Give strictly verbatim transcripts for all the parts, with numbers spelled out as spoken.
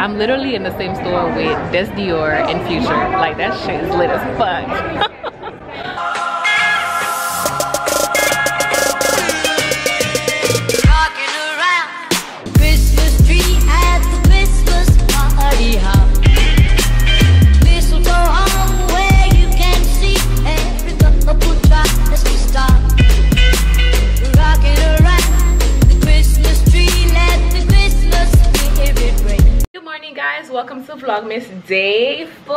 I'm literally in the same store with Dess Dior and Future. Like, that shit is lit as fuck. Welcome to Vlogmas day four.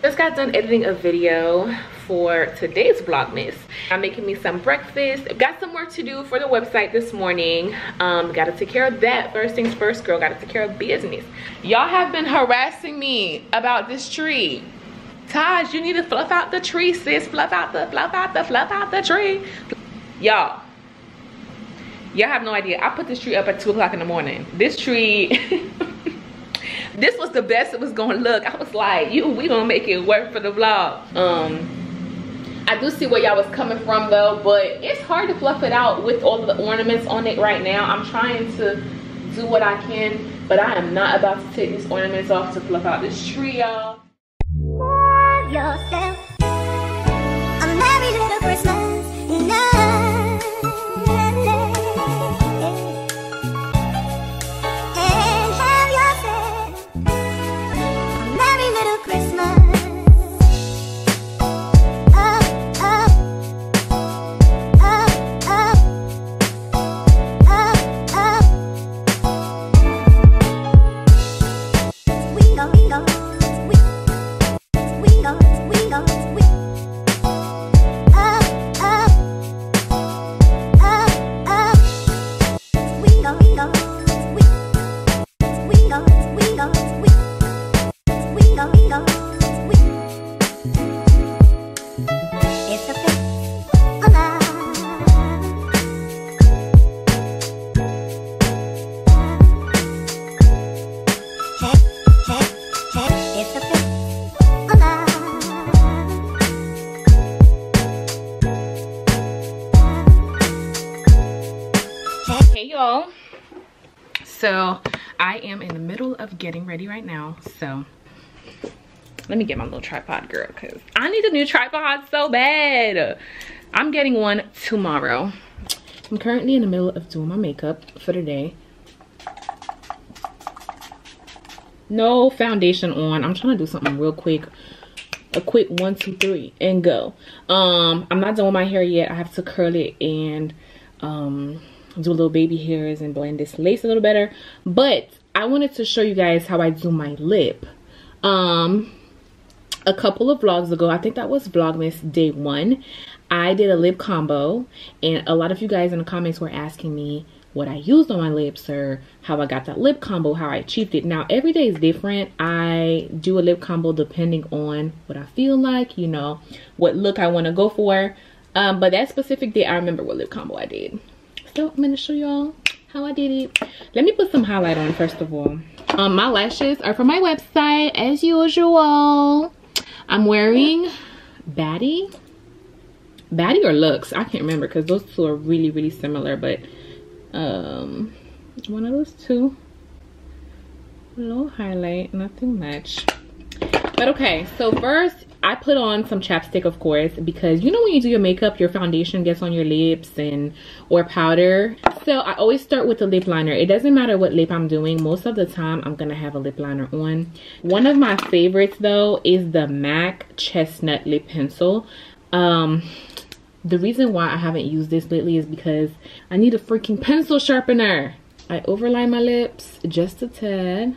Just got done editing a video for today's Vlogmas. I'm making me some breakfast. Got some work to do for the website this morning. Um, gotta take care of that. First things first, girl, gotta take care of business. Y'all have been harassing me about this tree. Taj, you need to fluff out the tree, sis. Fluff out the, fluff out the, fluff out the tree. Y'all. Y'all have no idea. I put this tree up at two o'clock in the morning. This tree, this was the best it was gonna look. I was like, you, we gonna make it work for the vlog. Um, I do see where y'all was coming from though, but it's hard to fluff it out with all the ornaments on it right now. I'm trying to do what I can, but I am not about to take these ornaments off to fluff out this tree, y'all. Love yourself. A merry little Christmas. No. So I am in the middle of getting ready right now. So let me get my little tripod, girl, because I need a new tripod so bad. I'm getting one tomorrow. I'm currently in the middle of doing my makeup for the day. No foundation on. I'm trying to do something real quick. A quick one, two, three, and go. Um, I'm not done with my hair yet. I have to curl it and... Um, do little baby hairs and blend this lace a little better, but I wanted to show you guys how I do my lip. Um a couple of vlogs ago, I think that was Vlogmas day one, I did a lip combo, and a lot of you guys in the comments were asking me what I used on my lips or how I got that lip combo, how I achieved it. Now every day is different. I do a lip combo depending on what I feel like, you know, what look I want to go for, um but that specific day I remember what lip combo I did. So I'm gonna show y'all how I did it. Let me put some highlight on first of all. Um, my lashes are from my website as usual. I'm wearing Batty, Batty or Lux. I can't remember because those two are really really similar, but um, one of those two. Low highlight, nothing much. But okay, so first I put on some chapstick, of course, because you know when you do your makeup, your foundation gets on your lips and or powder. So I always start with a lip liner. It doesn't matter what lip I'm doing. Most of the time, I'm going to have a lip liner on. One of my favorites, though, is the MAC Chestnut Lip Pencil. Um, the reason why I haven't used this lately is because I need a freaking pencil sharpener. I overline my lips just a tad.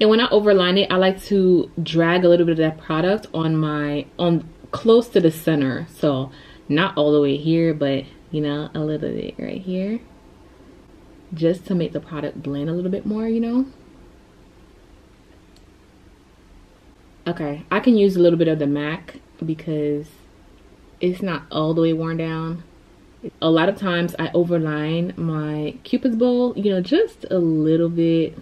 And when I overline it, I like to drag a little bit of that product on my, on close to the center. So not all the way here, but you know, a little bit right here. Just to make the product blend a little bit more, you know. Okay, I can use a little bit of the MAC because it's not all the way worn down. A lot of times I overline my Cupid's bow, you know, just a little bit.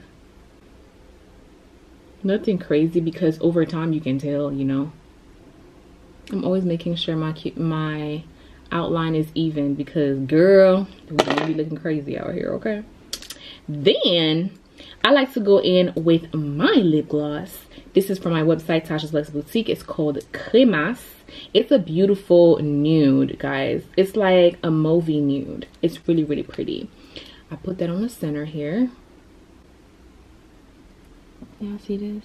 Nothing crazy because over time you can tell, you know. I'm always making sure my cute my outline is even, because girl, we're gonna be looking crazy out here, okay? Then I like to go in with my lip gloss. This is from my website, Tajah's Lux Boutique. It's called Cremas. It's a beautiful nude, guys. It's like a mauve nude. It's really, really pretty. I put that on the center here. Y'all see this?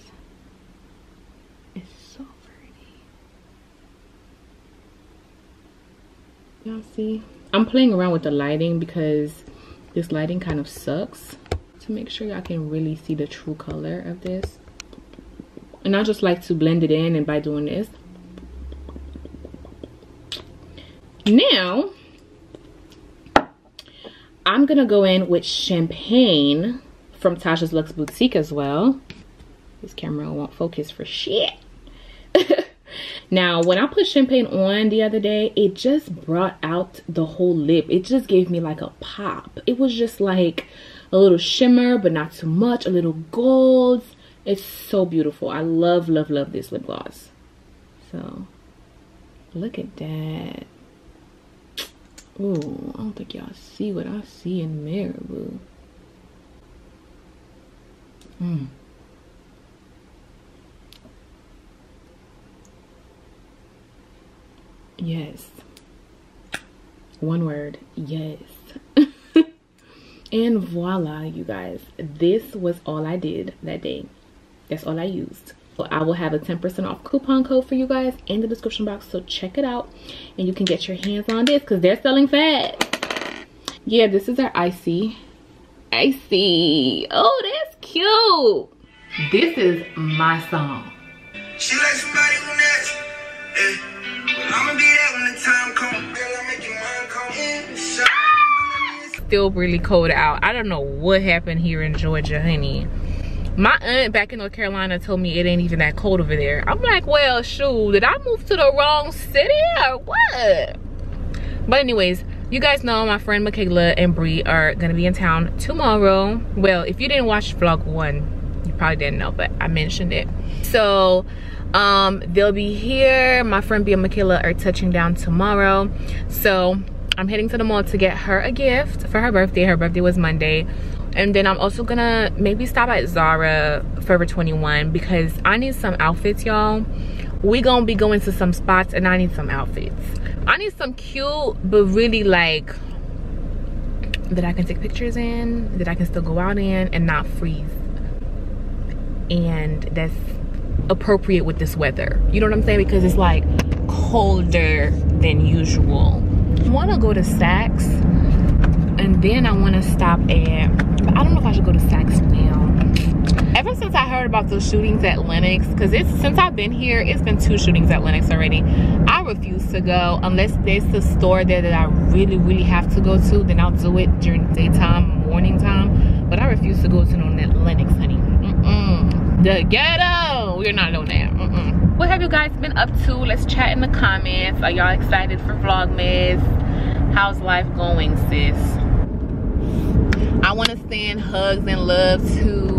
It's so pretty. Y'all see? I'm playing around with the lighting because this lighting kind of sucks, to make sure y'all can really see the true color of this. And I just like to blend it in, and by doing this. Now, I'm gonna go in with Champagne from Tajah's Lux Boutique as well. This camera won't focus for shit. Now, when I put Champagne on the other day, it just brought out the whole lip. It just gave me like a pop. It was just like a little shimmer, but not too much, a little gold. It's so beautiful. I love, love, love this lip gloss. So, look at that. Ooh, I don't think y'all see what I see in the mirror, boo. Mm. Yes. One word, yes. And voila, you guys. This was all I did that day. That's all I used. So I will have a ten percent off coupon code for you guys in the description box, so check it out and you can get your hands on this because they're selling fast. Yeah, this is our icy. Icy. Oh, that's cute. This is my song. She like somebody who natural. Yeah. I'm gonna be that when the time comes. Girl, I'm making mine come in. Still really cold out. I don't know what happened here in Georgia, honey. My aunt back in North Carolina told me it ain't even that cold over there. I'm like, well, shoot, did I move to the wrong city or what? But anyways, you guys know my friend Michaela and Bree are gonna be in town tomorrow. Well, if you didn't watch vlog one, you probably didn't know, but I mentioned it. So um they'll be here. My friend Bree and Michaela are touching down tomorrow, so I'm heading to the mall to get her a gift for her birthday. Her birthday was Monday. And then I'm also gonna maybe stop at Zara, Forever twenty-one, because I need some outfits, y'all. We gonna be going to some spots and I need some outfits. I need some cute, but really like, that I can take pictures in, that I can still go out in and not freeze. And that's appropriate with this weather. You know what I'm saying? Because it's like colder than usual. I want to go to Saks, and then I want to stop at, I don't know if I should go to Saks now. Ever since I heard about those shootings at Lenox, because it's since I've been here, it's been two shootings at Lenox already. I refuse to go unless there's a store there that I really, really have to go to. Then I'll do it during daytime, morning time. But I refuse to go to no Lenox, honey. Mm-mm. The ghetto. We're not doing that. Mm-mm. What have you guys been up to? Let's chat in the comments. Are y'all excited for Vlogmas? How's life going, sis? I want to send hugs and love to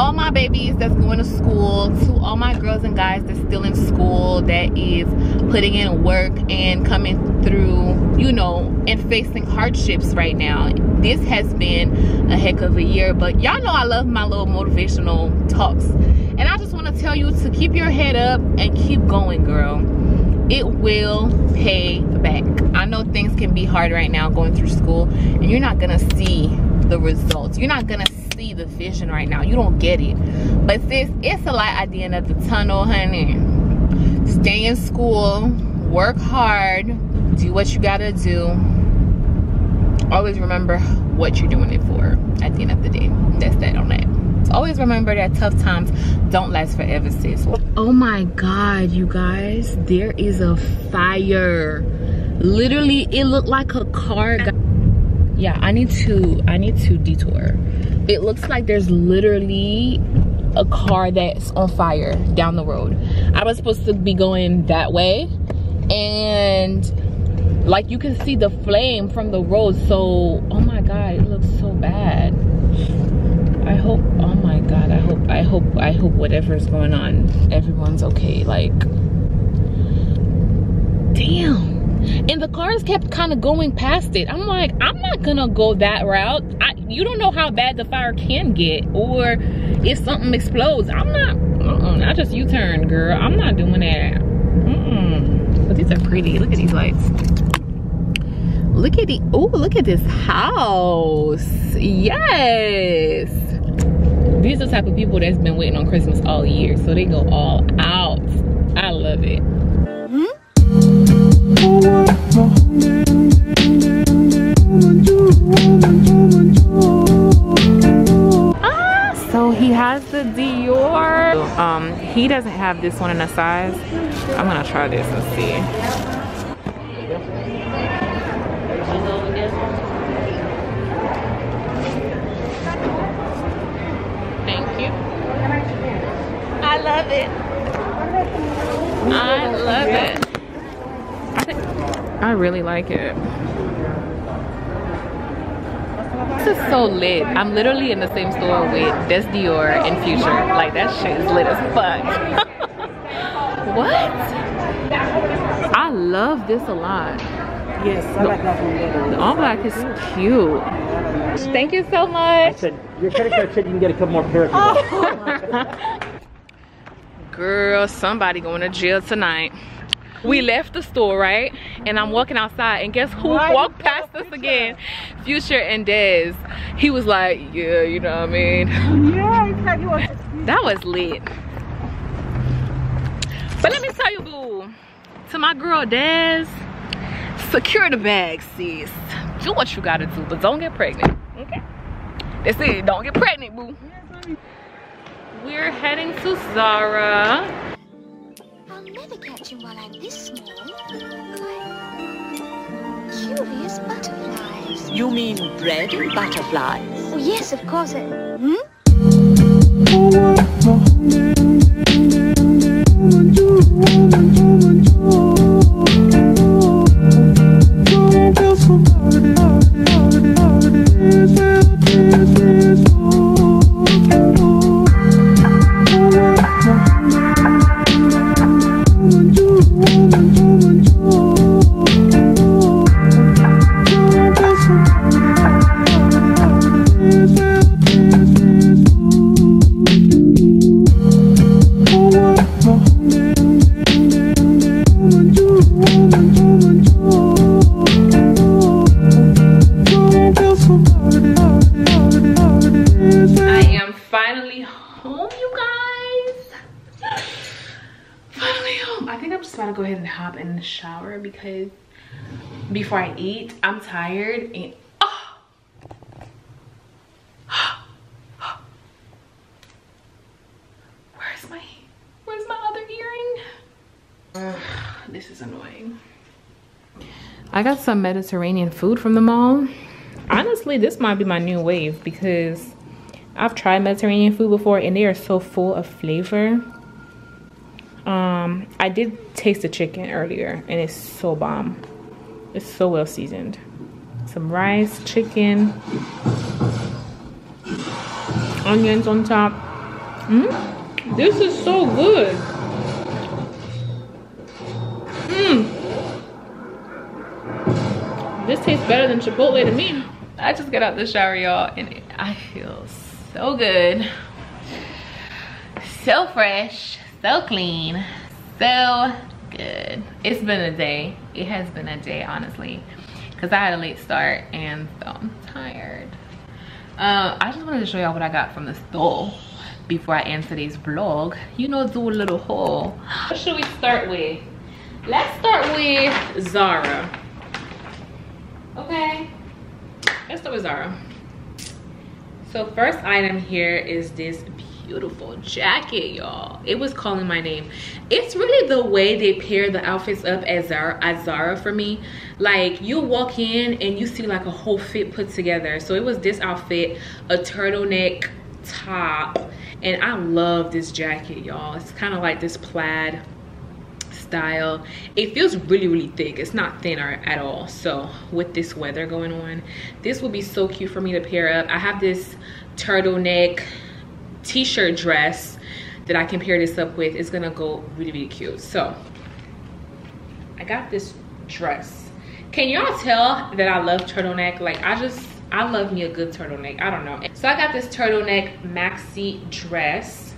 all my babies that's going to school, to all my girls and guys that's still in school, that is putting in work and coming through, you know, and facing hardships right now. This has been a heck of a year, but y'all know I love my little motivational talks. And I just want to tell you to keep your head up and keep going, girl. It will pay back. I know things can be hard right now going through school, and you're not gonna see the results. You're not gonna see the vision right now. You don't get it. But sis, it's a light at the end of the tunnel, honey. Stay in school, work hard, do what you gotta do. Always remember what you're doing it for at the end of the day. That's that on that. Always remember that tough times don't last forever, sis. Oh my god, you guys, there is a fire. Literally, it looked like a car. Yeah, I need to I need to detour. It looks like there's literally a car that's on fire down the road. I was supposed to be going that way, and like you can see the flame from the road. So oh my god, it looks so bad. I hope, oh my god, I hope, I hope, I hope whatever's going on, everyone's okay. Like, damn. And the cars kept kind of going past it. I'm like, I'm not gonna go that route. I, you don't know how bad the fire can get, or if something explodes. I'm not, uh-uh, I just U-turn, girl. I'm not doing that. Mm-mm. But these are pretty. Look at these lights. Look at the, oh, look at this house. Yes. These are the type of people that's been waiting on Christmas all year. So they go all out. I love it. Ah, so he has the Dior. Um, he doesn't have this one in a size. I'm gonna try this and see. Thank you. I love it. I love it. I really like it. This is so lit. I'm literally in the same store with Dess Dior and Future. Like, that shit is lit as fuck. What? I love this a lot. Yes, I like that one better. The all black is cute. Thank you so much. I said, your credit card said you can get a couple more pairs. Oh. Girl, somebody going to jail tonight. We left the store, right? And I'm walking outside, and guess who Why walked past us again? Future and Dez. He was like, yeah, you know what I mean? Yeah, exactly. That was lit. But let me tell you, boo, to my girl Dez, secure the bag, sis. Do what you gotta do, but don't get pregnant, okay? That's it, don't get pregnant, boo. Yeah, we're heading to Zara. Catch him while I'm this small. Curious butterflies. You mean bread and butterflies? Oh yes, of course. I... Hmm? Before I eat, I'm tired and oh. Where's my where's my other earring? Ugh, this is annoying. I got some Mediterranean food from the mall. Honestly, this might be my new wave because I've tried Mediterranean food before and they are so full of flavor. Um, I did taste the chicken earlier and it's so bomb. It's so well seasoned. Some rice, chicken, onions on top. Mm? This is so good. Mm. This tastes better than Chipotle to me. I just got out the shower, y'all, and I feel so good. So fresh, so clean, so good. It's been a day. It has been a day, honestly, because I had a late start and so I'm tired. Uh, I just wanted to show y'all what I got from the store before I end today's vlog. You know, do a little haul. What should we start with? Let's start with Zara. Okay, let's start with Zara. So first item here is this beautiful jacket, y'all. It was calling my name. It's really the way they pair the outfits up at Zara, at Zara for me. Like, you walk in and you see like a whole fit put together. So it was this outfit, a turtleneck top, and I love this jacket, y'all. It's kind of like this plaid style. It feels really, really thick. It's not thinner at all. So with this weather going on, this would be so cute for me to pair up. I have this turtleneck t-shirt dress that I can pair this up with. It's gonna go really, really cute. So I got this dress. Can y'all tell that I love turtleneck? Like I just, I love me a good turtleneck. I don't know. So I got this turtleneck maxi dress.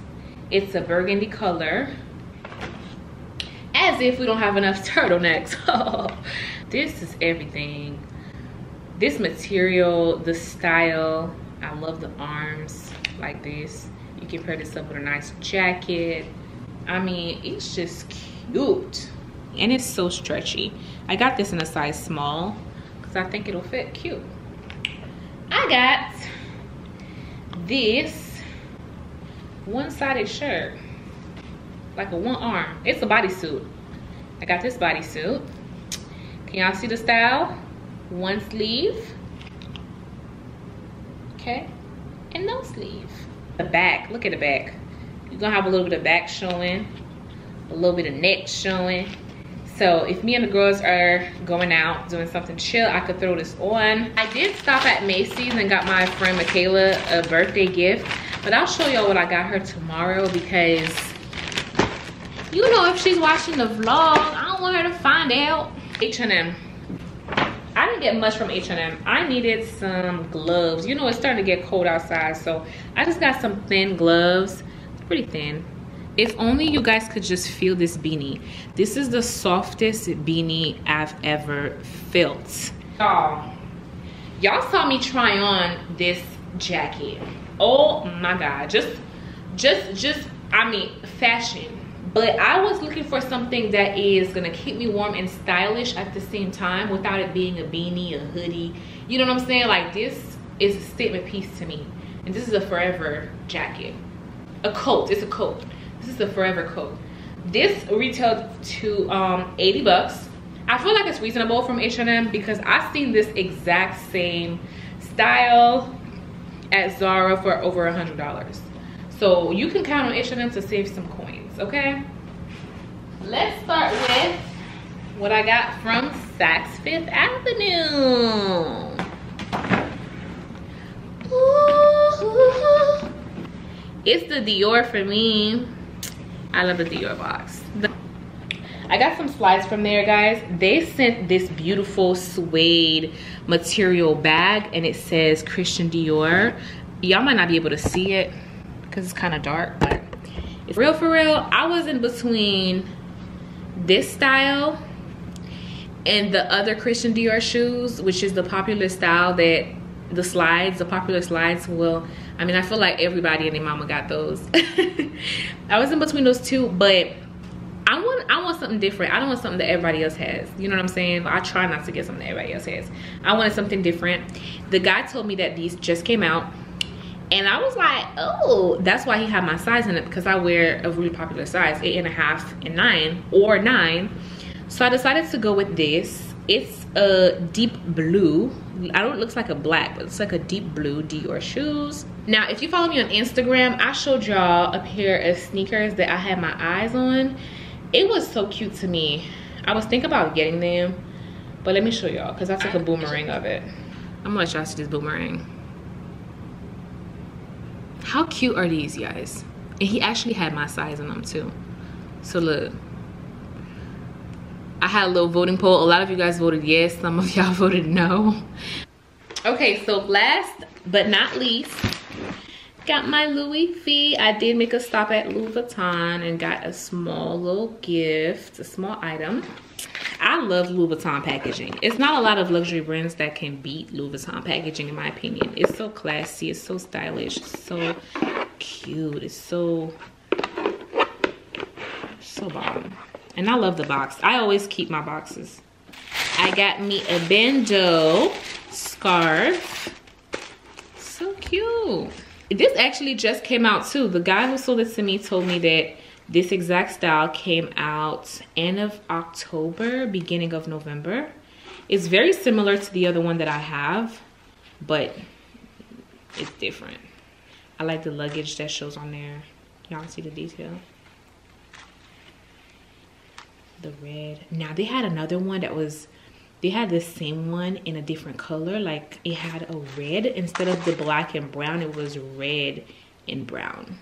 It's a burgundy color. As if we don't have enough turtlenecks. This is everything. This material, the style. I love the arms like this. You can pair this up with a nice jacket. I mean, it's just cute. And it's so stretchy. I got this in a size small because I think it'll fit cute. I got this one-sided shirt. Like a one arm. It's a bodysuit. I got this bodysuit. Can y'all see the style? One sleeve. Okay. And no sleeve. The back. Look at the back. You're gonna have a little bit of back showing. A little bit of neck showing. So if me and the girls are going out doing something chill, I could throw this on. I did stop at Macy's and got my friend Michaela a birthday gift. But I'll show y'all what I got her tomorrow because you know, if she's watching the vlog, I don't want her to find out. H and M. I didn't get much from H and M. I needed some gloves. You know, it's starting to get cold outside, so I just got some thin gloves. It's pretty thin. If only you guys could just feel this beanie. This is the softest beanie I've ever felt. Y'all, y'all saw me try on this jacket. Oh my God. Just, just, just, I mean, fashion. But I was looking for something that is gonna keep me warm and stylish at the same time without it being a beanie, a hoodie. You know what I'm saying? Like this is a statement piece to me. And this is a forever jacket. A coat, it's a coat. This is a forever coat. This retailed to um, eighty bucks. I feel like it's reasonable from H and M because I've seen this exact same style at Zara for over a hundred dollars. So you can count on H and M to save some coins. Okay, let's start with what I got from Saks Fifth Avenue. Ooh. It's the Dior for me. I love the Dior box. I got some slides from there, guys. They sent this beautiful suede material bag and it says Christian Dior. Y'all might not be able to see it because it's kind of dark, but real for real, I was in between this style and the other Christian Dior shoes, which is the popular style that the slides, the popular slides will, I mean, I feel like everybody and their mama got those. I was in between those two, but I want I want something different. I don't want something that everybody else has. You know what I'm saying? I try not to get something that everybody else has. I wanted something different. The guy told me that these just came out. And I was like, oh, that's why he had my size in it because I wear a really popular size, eight and a half and nine or nine. So I decided to go with this. It's a deep blue. I don't, it looks like a black, but it's like a deep blue Dior shoes. Now, if you follow me on Instagram, I showed y'all a pair of sneakers that I had my eyes on. It was so cute to me. I was thinking about getting them, but let me show y'all because I took a boomerang of it. I'm gonna let y'all see this boomerang. How cute are these, guys? And he actually had my size in them too. So look, I had a little voting poll. A lot of you guys voted yes, some of y'all voted no. Okay, so last but not least, got my Louis V. I did make a stop at Louis Vuitton and got a small little gift, a small item. I love Louis Vuitton packaging. It's not a lot of luxury brands that can beat Louis Vuitton packaging, in my opinion. It's so classy, it's so stylish, it's so cute, it's so, so bomb. And I love the box. I always keep my boxes. I got me a bandeau scarf. So cute. This actually just came out too. The guy who sold it to me told me that this exact style came out end of October, beginning of November. It's very similar to the other one that I have, but it's different. I like the luggage that shows on there. Y'all see the detail? The red. Now they had another one that was, they had the same one in a different color. Like it had a red, instead of the black and brown, it was red and brown.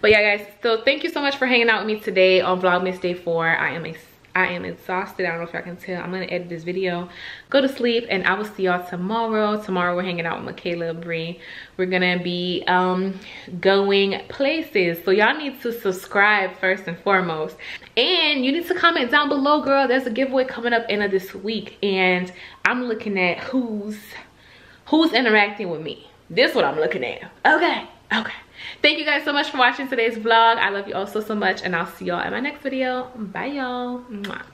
But yeah, guys, so thank you so much for hanging out with me today on Vlogmas Day four. I am a, I am exhausted. I don't know if y'all can tell. I'm gonna edit this video, go to sleep, and I will see y'all tomorrow. Tomorrow we're hanging out with Michaela Bree. We're gonna be um, going places. So y'all need to subscribe first and foremost. And you need to comment down below, girl. There's a giveaway coming up end of this week. And I'm looking at who's, who's interacting with me. This is what I'm looking at. Okay, okay. Thank you guys so much for watching today's vlog. I love you all so, so much, and I'll see y'all in my next video. Bye, y'all.